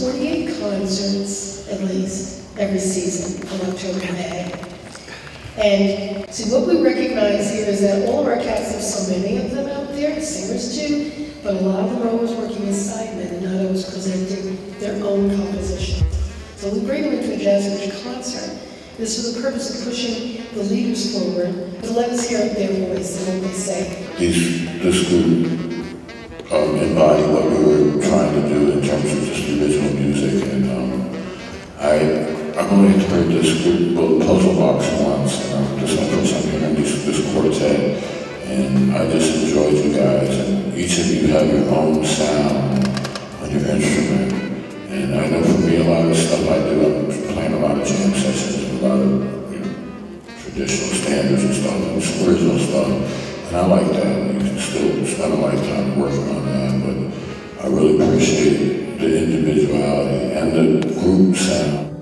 48 concerts at least every season from October to May. And so what we recognize here is that all of our cats, have so many of them out there, singers too, but a lot of them are always working as sidemen and not always presenting their own composition. So we bring them to a Jazz Bridge concert. This was the purpose of pushing the leaders forward to let us hear their voice and what they say. This group embody what we were trying to do in terms of just original music, and I I've only played this group called Puzzle Box once, and I'm just going to put something in this quartet, and I just enjoyed you guys, and each of you have your own sound on your instrument, and I know for me a lot of stuff I do, I'm playing a lot of jam sessions, a lot of traditional standards and stuff, and original stuff, and I like that, and you can still spend a lifetime working on that, but I really appreciate the individuality and the group sound.